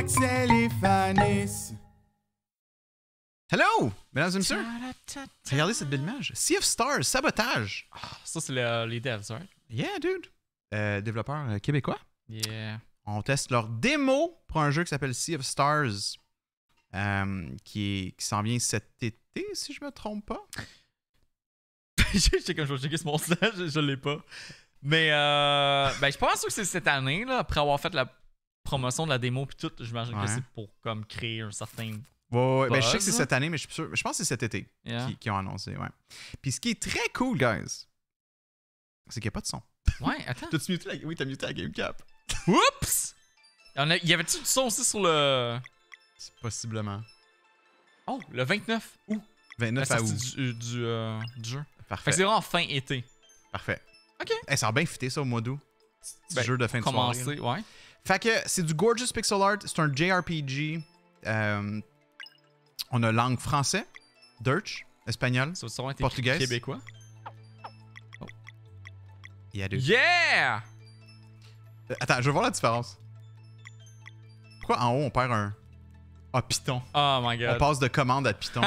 Axel et Fanis. Hello, mesdames et messieurs. Regardez cette belle image. Sea of Stars, sabotage. Oh, ça, c'est les devs, right? Yeah, dude. Développeurs québécois. Yeah. On teste leur démo pour un jeu qui s'appelle Sea of Stars, qui s'en vient cet été, si je me trompe pas. Je l'ai pas. Mais ben, je suis pas sûr que c'est cette année, là, après avoir fait la promotion de la démo puis tout, j'imagine que c'est pour comme créer un certain... Ouais, ben, je sais que c'est cette année, mais je suis sûr, je pense que c'est cet été qu'ils ont annoncé, ouais. Puis ce qui est très cool, guys, c'est qu'il n'y a pas de son. Ouais, attends. T'as-tu muté la... Oui, t'as muté la GameCap. Oups! Y avait-tu du son aussi sur le... Possiblement. Oh, le 29 août. 29 août. Du jeu. Parfait. Fait que c'est vraiment fin été. Parfait. OK. Hey, ça a bien fité ça au mois d'août. Ben, jeu de fin de soirée. Ouais. Fait que c'est du gorgeous pixel art. C'est un JRPG. On a langue français, deutsch, espagnol, portugais, québécois. Oh. Il y a deux. Yeah! Attends, je veux voir la différence. Pourquoi en haut on perd un... Ah, Python. Oh my god. On passe de commande à Python.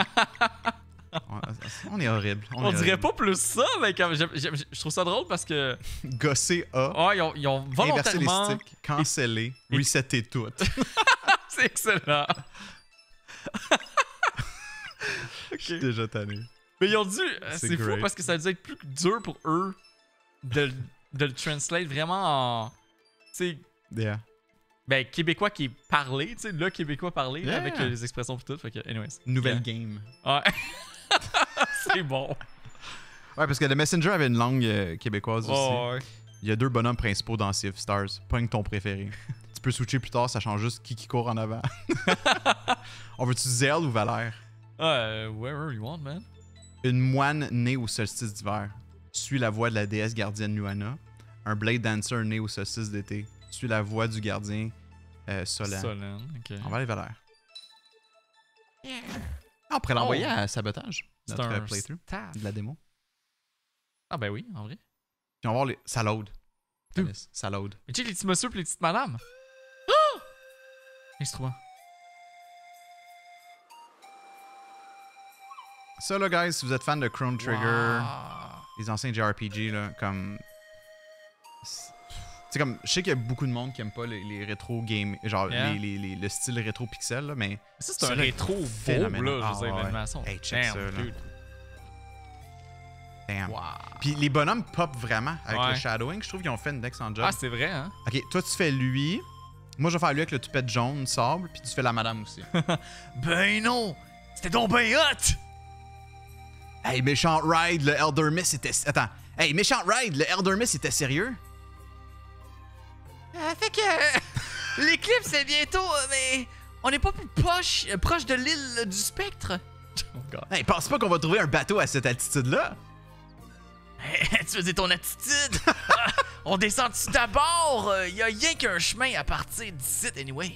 On est horrible. On est dirait horrible. Pas plus ça, mais comme je trouve ça drôle parce que... Gossé A. Ouais, ils ont volontairement... Inversé les sticks, cancellé, reseté tout. C'est excellent. Okay. Je suis déjà tanné. Mais ils ont dû... C'est fou parce que ça a dû être plus dur pour eux de le translate vraiment en... Tu sais... Yeah. Ben, québécois qui est parlé, tu sais, le québécois parlé, yeah, avec les expressions et tout. Fait que, anyways. Nouvelle game. Ouais. C'est bon. Ouais, parce que The Messenger avait une langue québécoise aussi. Ouais. Il y a deux bonhommes principaux dans Sea of Stars. Pogne ton préféré. Tu peux switcher plus tard, ça change juste qui court en avant. On veut-tu Zelle ou Valère? Wherever you want, man. Une moine née au solstice d'hiver suit la voie de la déesse gardienne Luana. Un blade dancer né au solstice d'été suit la voie du gardien Solène. Solène, ok. On va aller Valère. Yeah. On pourrait l'envoyer à Sabotage. C'est un playthrough de la démo. Ah ben oui, en vrai. Puis on va voir les... Ça load. Ça load. Mais check les petits messieurs et les petites madames. Ah! Instrument. Ça là, guys, si vous êtes fan de Chrono Trigger, les anciens JRPG, là, comme... C'est comme, je sais qu'il y a beaucoup de monde qui aime pas les rétro games, genre le style rétro pixel, là, mais ça c'est un rétro phénomène. Beau, là, je veux dire, l'animation. Hey, check ça, là. Damn. Wow. Puis les bonhommes pop vraiment avec le shadowing. Je trouve qu'ils ont fait une excellente job. Ah, c'est vrai, hein? Ok, toi tu fais lui. Moi je vais faire lui avec le toupette jaune, sable, puis tu fais la madame aussi. Ben non! C'était donc ben hot! Hey, méchant Ride, le Elder Mist était... Attends. Hey, méchant Ride, le Elder Mist était sérieux? Fait que l'éclipse c'est bientôt, mais on n'est pas plus proche de l'île du spectre. Oh God. Hey, pense pas qu'on va trouver un bateau à cette altitude-là. Hey, tu veux dire ton attitude? On descend-tu d'abord? Il n'y a rien qu'un chemin à partir d'ici, anyway.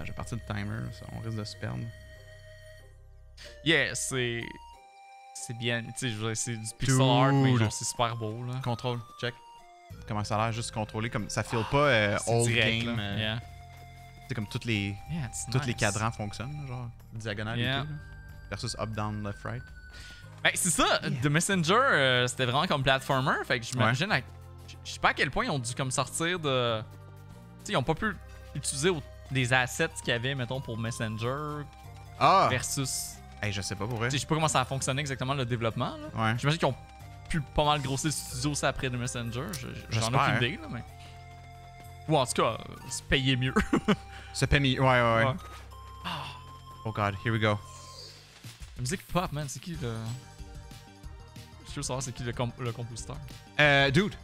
Je vais partir du timer, ça, on risque de se perdre. Yeah, c'est bien, tu sais, c'est du pixel art, mais genre c'est super beau, là. Contrôle, check. Comment ça a l'air juste contrôlé, comme ça file pas old direct, game. C'est comme toutes les tous les cadrans fonctionnent, genre diagonale et tout. Là. Versus up, down, left, right. Ben, c'est ça, The Messenger, c'était vraiment comme platformer. Fait que je m'imagine, je sais pas à quel point ils ont dû comme sortir de... Tu sais, ils ont pas pu utiliser des assets qu'il y avait, mettons, pour Messenger versus... Hey, je sais pas pour vrai. Je sais pas comment ça a fonctionné exactement le développement. Ouais. J'imagine qu'ils ont... Puis pas mal grossir le studio, ça après The Messenger. J'en ai aucune idée, là, mais. Ou en tout cas, se payer mieux. Se payer mieux, ouais. Oh god, here we go. La musique pop, man, c'est qui le. Je veux savoir c'est qui le compositeur. Dude.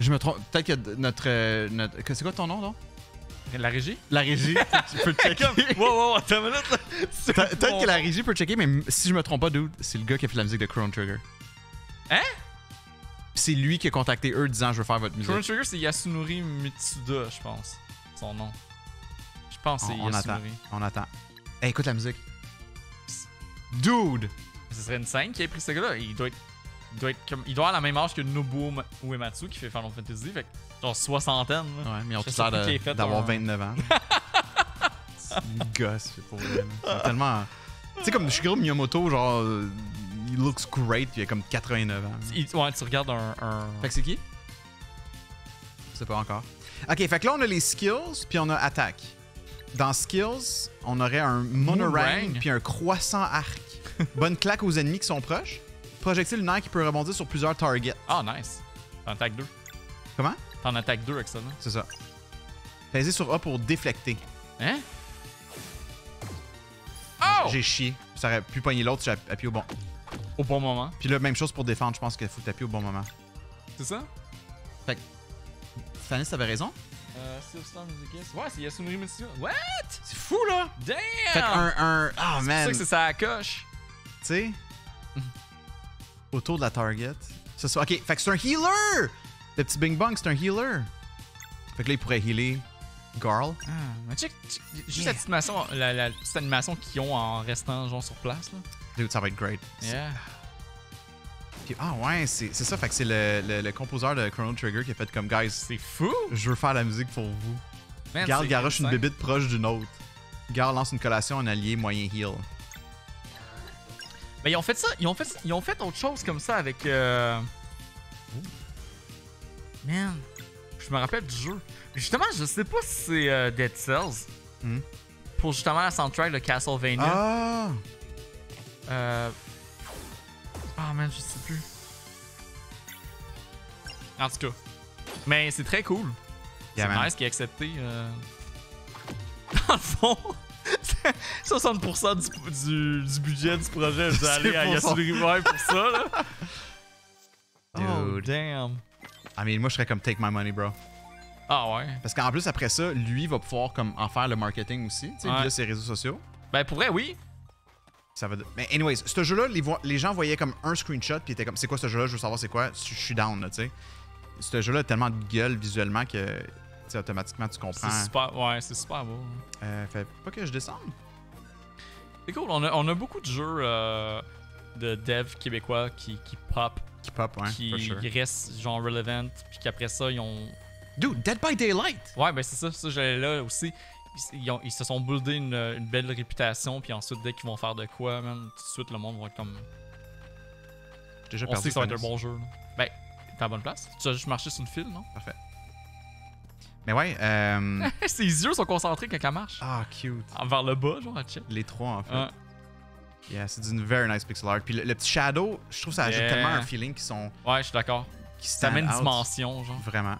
Je me trompe. Peut-être que notre... C'est quoi ton nom, non? La régie? La régie. Tu peux le checker. Wow, attends une minute. Peut-être que la régie peut checker, mais si je me trompe pas, dude, c'est le gars qui a fait la musique de Chrono Trigger. Hein? C'est lui qui a contacté eux disant je veux faire votre musique. Chrono Trigger, c'est Yasunori Mitsuda, je pense. Son nom. Je pense que c'est Yasunori. On attend. Hey, écoute la musique. Dude! Ce serait une scène qui a pris ce gars-là. Il doit avoir la même âge que Nobuo Uematsu qui fait Final Fantasy. Fait genre soixantaine. Ouais, mais on a tout l'air d'avoir 29 ans. Il me gosse, pour vrai. C'est tellement... Tu sais, comme Shigeru Miyamoto, genre... Il looks great, il a comme 89 ans. Ouais, tu regardes un... Fait que c'est qui? Je sais pas encore. OK, fait que là, on a les skills, puis on a attaque. Dans skills, on aurait un monorang, puis un croissant arc. Bonne claque aux ennemis qui sont proches. Projectile lunaire qui peut rebondir sur plusieurs targets. Ah, oh, nice. T'en attaques deux. Comment? T'en attaques deux avec ça, non? C'est ça. Pèser sur A pour déflecter. Hein? Oh! J'ai chié. Ça aurait pu pogner l'autre si j'avais appuyé au bon. Au bon moment. Puis là, même chose pour défendre. Je pense qu'il faut t'appuyer au bon moment. C'est ça? Fait que... Stanis, t'avais raison? Sea of Stars, ouais, c'est Yasunori Mitsuda. What? C'est fou, là! Damn! Fait un... Ah, oh, man! C'est pour ça que c'est sa coche. Tu sais? Autour de la target. Ça, ça... OK, fait que c'est un healer! Le petit Bing Bang, c'est un healer. Fait que là, il pourrait healer Garl. Ah, mais check. Juste yeah. cette animation qu'ils ont en restant genre sur place, là. Dude, ça va être great. Yeah. Ah ouais, c'est ça, fait que c'est le compositeur de Chrono Trigger qui a fait comme « Guys, c'est fou! Je veux faire la musique pour vous. » Garl garoche une bébite proche d'une autre. Garl lance une collation, un allié moyen heal. Ben ils ont fait ça, ils ont fait autre chose comme ça avec... Man, je me rappelle du jeu. Justement, je sais pas si c'est Dead Cells. Mm. Pour justement la soundtrack de Castlevania. Ah! Ah, oh man, je sais plus. En tout cas. Mais c'est très cool. Yeah, c'est nice qu'il ait accepté. Dans le fond, 60% du budget du projet, vous allez à Yasunori River pour ça, là. Dude. Oh, damn. I mean, moi, je serais comme take my money, bro. Ah ouais. Parce qu'en plus, après ça, lui va pouvoir comme en faire le marketing aussi, tu sais, via ses réseaux sociaux. Ben, pour vrai, oui. Ça va de... Mais anyways, ce jeu-là, les gens voyaient comme un screenshot puis étaient comme « C'est quoi ce jeu-là? Je veux savoir c'est quoi? Je suis down, là, tu sais. » Ce jeu-là a tellement de gueule visuellement que, tu sais, automatiquement, tu comprends. C'est super, ouais, c'est super beau. Fait pas que je descende. C'est cool, on a beaucoup de jeux de dev québécois qui pop. Qui pop, ouais, qui sure. restent genre relevant, puis qu'après ça, ils ont... Dude, Dead by Daylight! Ouais, ben c'est ça j'allais là aussi. Ils se sont buildés une belle réputation, puis ensuite, dès qu'ils vont faire de quoi, même, tout de suite, le monde va être comme... Déjà perdu, on sait que ça va être un bon jeu. Là. Ben, t'es à la bonne place. Tu as juste marché sur une file, non? Parfait. Mais ouais, ses yeux sont concentrés quand elle marche. Ah, cute. Vers le bas, genre, à check. Les trois, en fait. Yeah, c'est une very nice pixel art. Puis le petit shadow, je trouve que ça ajoute tellement un feeling qu'ils sont... Ouais, je suis d'accord. Ça amène une dimension, genre. Vraiment.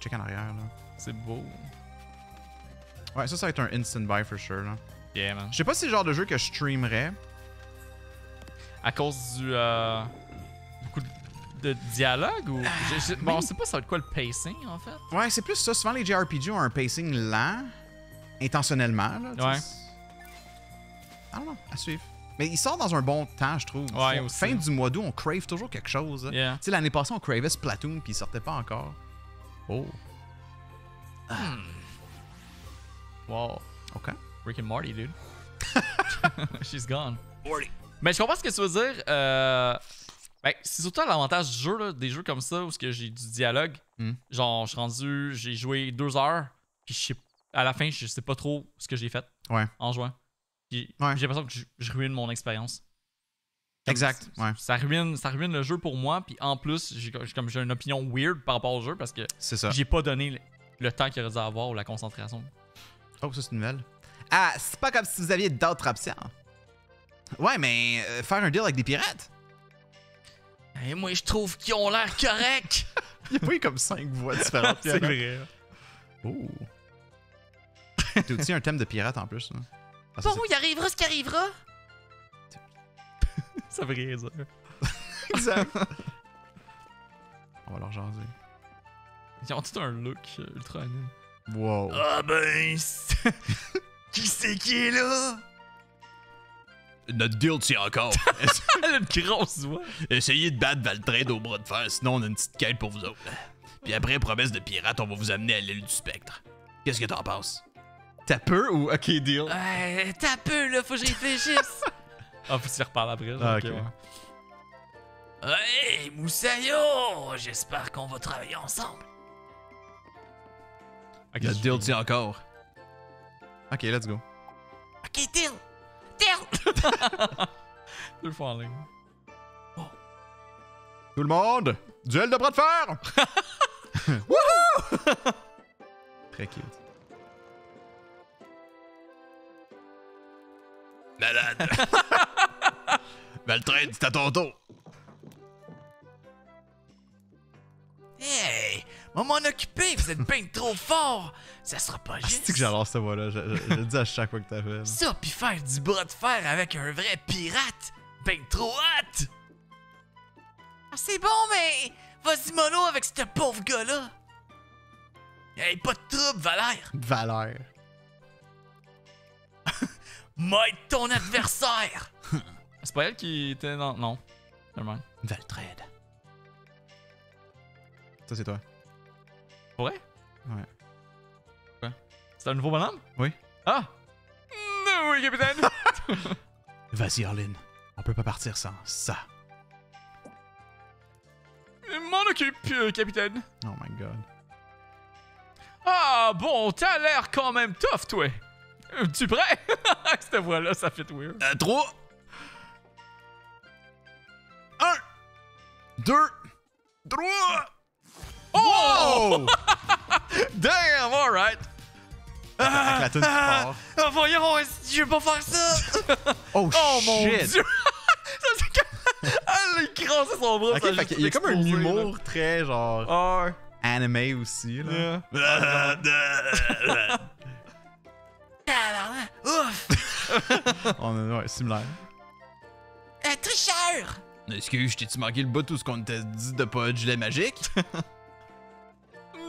Check en arrière, là. C'est beau. Ouais, ça va être un instant buy for sure, là. Yeah, man. Je sais pas si c'est le genre de jeu que je streamerais. À cause du... beaucoup de dialogue ou... Bon, on sait pas ça va être quoi le pacing, en fait. Ouais, c'est plus ça. Souvent, les JRPG ont un pacing lent, intentionnellement, là. Ouais. I don't know, à suivre. Mais il sort dans un bon temps, je trouve. Ouais, aussi. Fin du mois d'août, on crave toujours quelque chose. Yeah. Tu sais, l'année passée, on cravait Splatoon, puis il sortait pas encore. Oh. Wow. OK. Rick and Morty, dude. She's gone. Morty. Mais je comprends ce que tu veux dire. Ben, c'est surtout l'avantage du jeu, là, des jeux comme ça, où j'ai du dialogue. Mm. Genre, je suis rendu, j'ai joué 2 heures, puis à la fin, je sais pas trop ce que j'ai fait en jouant. J'ai l'impression que je ruine mon expérience. Exact. Ouais. Ça ruine le jeu pour moi, puis en plus, j'ai une opinion weird par rapport au jeu parce que j'ai pas donné le temps qu'il aurait dû avoir ou la concentration. Oh, ça, c'est une nouvelle. Ah, c'est pas comme si vous aviez d'autres options. Ouais, mais faire un deal avec des pirates? Et moi, je trouve qu'ils ont l'air corrects. Il y a pas eu comme 5 voix différentes. C'est vrai. Oh. T'as aussi un thème de pirate en plus. Hein. Ah, bon, il arrivera ce qui arrivera. Ça veut rien dire. Exact. On va leur jaser. Ils ont tout un look ultra anime. Wow. Ah ben... Qui c'est qui est là? Notre deal tient encore. Notre grosse voix. Essayez de battre Valtrade au bras de fer, sinon on a une petite quête pour vous autres. Puis après, promesse de pirate, on va vous amener à l'île du Spectre. Qu'est-ce que t'en penses? T'as peur ou OK deal? T'as peur là, faut que je réfléchisse. Ah, faut s'y reparler après. Ah, OK. Hey, Moussaillon! J'espère qu'on va travailler ensemble. Okay, le deal tient encore. OK, let's go. Okay, deal! Deal! Deux fois en ligne. Oh. Tout le monde! Duel de bras de fer! Wouhou! Très cute. Malade! Valtrain, c'est à ton tour! Hey! Moi m'en occupé, vous êtes bien trop fort! Ça sera pas juste. C'est que j'adore cette voix-là, je le dis à chaque fois que t'appelles. Ça, puis faire du bras de fer avec un vrai pirate! Ben trop hâte! Ah, c'est bon, mais vas-y mollo avec ce pauvre gars-là! Hey, pas de trouble, Valère! Valère. Mike, ton adversaire! C'est pas elle qui était dans. Non. Vraiment. Valtrade. Ça, c'est toi. Pour vrai? Ouais. Quoi? C'est un nouveau bonhomme? Oui. Ah! No, oui, capitaine! Vas-y, Arlene. On peut pas partir sans ça. Je m'en occupe, capitaine. Oh my god. Ah bon, t'as l'air quand même tough, toi. Tu prêt? Cette voix-là, ça fait weird. 3, 1, 2, 3. Oh! Damn, alright. Avec la oh, voyons, je vais pas faire ça. Oh, oh mon dieu. Elle écrase son bras. Okay, ça, il y a comme un humour là. Très genre animé aussi là. Yeah. Ouf! On est ouais, similaire. Un tricheur! Excuse, t'ai-tu manqué le bout tout ce qu'on t'a dit de pas du lait magique?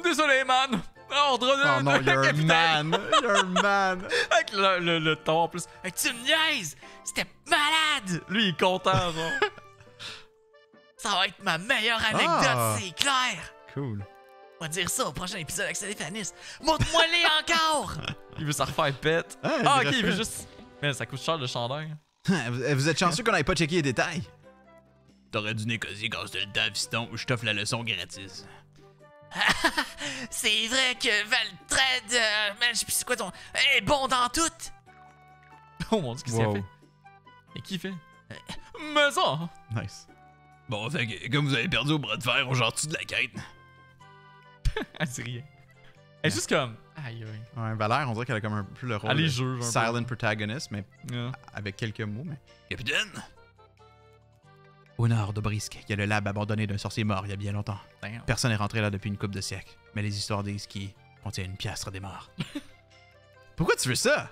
Désolé, man! Ordre de. Oh non, you're a man! You're man! Avec le ton en plus. Hey, tu me niaises! C'était malade! Lui, il est content, genre. Ça va être ma meilleure anecdote, c'est clair! Cool. On va dire ça au prochain épisode avec Stéphanice. Montre-moi-les encore! Il veut s'en refaire pète. Ah, ok, il veut juste. Mais ça coûte cher le chandail. Vous êtes chanceux qu'on n'avait pas checké les détails. T'aurais dû négocier quand c'était le temps, fiston, ou je t'offre la leçon gratis. C'est vrai que Valtred. Man, je sais plus c'est quoi ton. Est bon dans tout! Oh mon dieu, qu'est-ce qu'il a fait? Et qui fait? Maison! Nice. Bon, fait que comme vous avez perdu au bras de fer, on genre-tu de la quête? Elle dit rien. Elle est juste comme. Aïe, aïe. Ouais, Valère, on dirait qu'elle a comme un peu le rôle. De silent protagoniste, mais avec quelques mots. Mais... Capitaine! Au nord de Brisque, il y a le lab abandonné d'un sorcier mort il y a bien longtemps. Damn. Personne n'est rentré là depuis une couple de siècles, mais les histoires disent qu'il contient une piastre des morts. Pourquoi tu veux ça?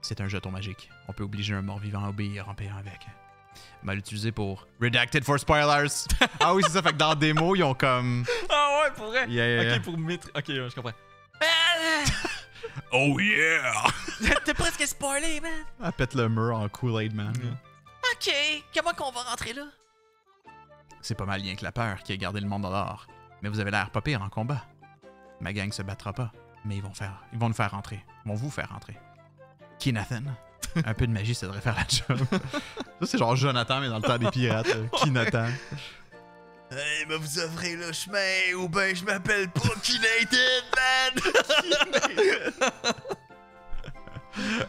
C'est un jeton magique. On peut obliger un mort vivant à obéir en payant avec. Mal utilisé pour Redacted for Spoilers. Ah oui, c'est ça, fait que dans des mots, ils ont comme. Ah ouais, pour vrai. Yeah. Ok, pour mettre. Ok, ouais, je comprends. Oh yeah! T'es presque spoilé, man. Elle pète le mur en Kool-Aid, man. Mm. Ok, comment qu'on va rentrer là? C'est pas mal lien que la peur qui a gardé le monde dehors. Mais vous avez l'air pas pire en combat. Ma gang se battra pas, mais ils vont nous faire rentrer. Ils vont vous faire rentrer. Kinathan. Un peu de magie, ça devrait faire la job. Ça, c'est genre Jonathan, mais dans le temps des pirates. Kinathan. Hey, mais vous offrez le chemin, ou ben je m'appelle pas Kinated, man!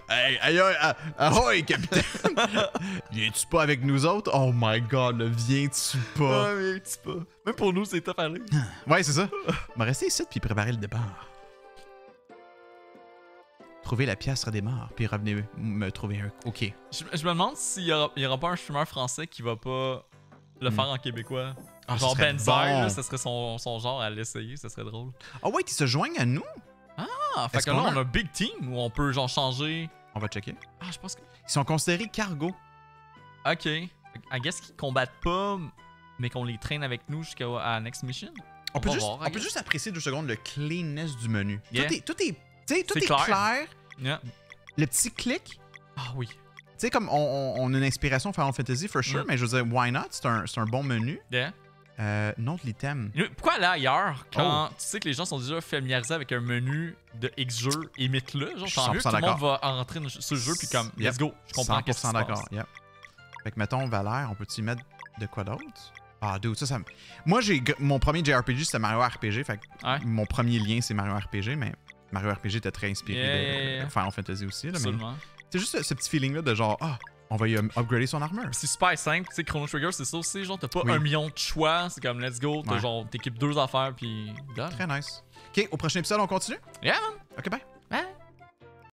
Hey, aïe, ahoy, capitaine! Viens-tu pas avec nous autres? Oh my god, là, viens-tu pas? Ah, viens-tu pas? Même pour nous, c'est top à l'aise. Ouais, c'est ça. On va rester ici, puis préparer le départ. Trouver la piastre des morts, puis revenez me trouver un. Ok. Je me demande s'il y aura pas un streamer français qui va pas le faire en québécois. Ah, genre Benzer, bon. Ça serait son genre à l'essayer, ça serait drôle. Ah ouais, qu'ils se joignent à nous? Ah, fait que là, on a un big team où on peut genre changer. On va checker. Ah, je pense que. Ils sont considérés cargo. Ok. I guess qu'ils combattent pas, mais qu'on les traîne avec nous jusqu'à next mission. On peut juste apprécier 2 secondes le cleanness du menu. Yeah. Tout est tu sais, tout est clair. Yeah. Le petit clic. Ah oui. Tu sais, comme on a une inspiration Final Fantasy, for sure, mais je veux dire, why not? C'est un bon menu. Yeah. Non, de l'item. Pourquoi aller ailleurs quand tu sais que les gens sont déjà familiarisés avec un menu de X jeu, imite-le. Genre, tant mieux que tout le monde va entrer sur le jeu, puis comme, let's go. Je comprends qu'est-ce qui se passe. 100% d'accord. Yep. Fait que, mettons, Valère, on peut-tu y mettre de quoi d'autre? Ah, dude, ça. Moi, mon premier JRPG, c'était Mario RPG. Fait que mon premier lien, c'est Mario RPG, mais. Mario RPG était très inspiré de Final Fantasy aussi. Là, mais, C'est juste ce petit feeling-là de genre, ah, on va y upgrader son armure. C'est super simple. Tu sais, Chrono Trigger, c'est ça aussi. Genre, t'as pas un million de choix. C'est comme, let's go. T'as genre, t'équipes deux affaires, puis. Très nice. Ok, au prochain épisode, on continue? Yeah, man. Ok, bye.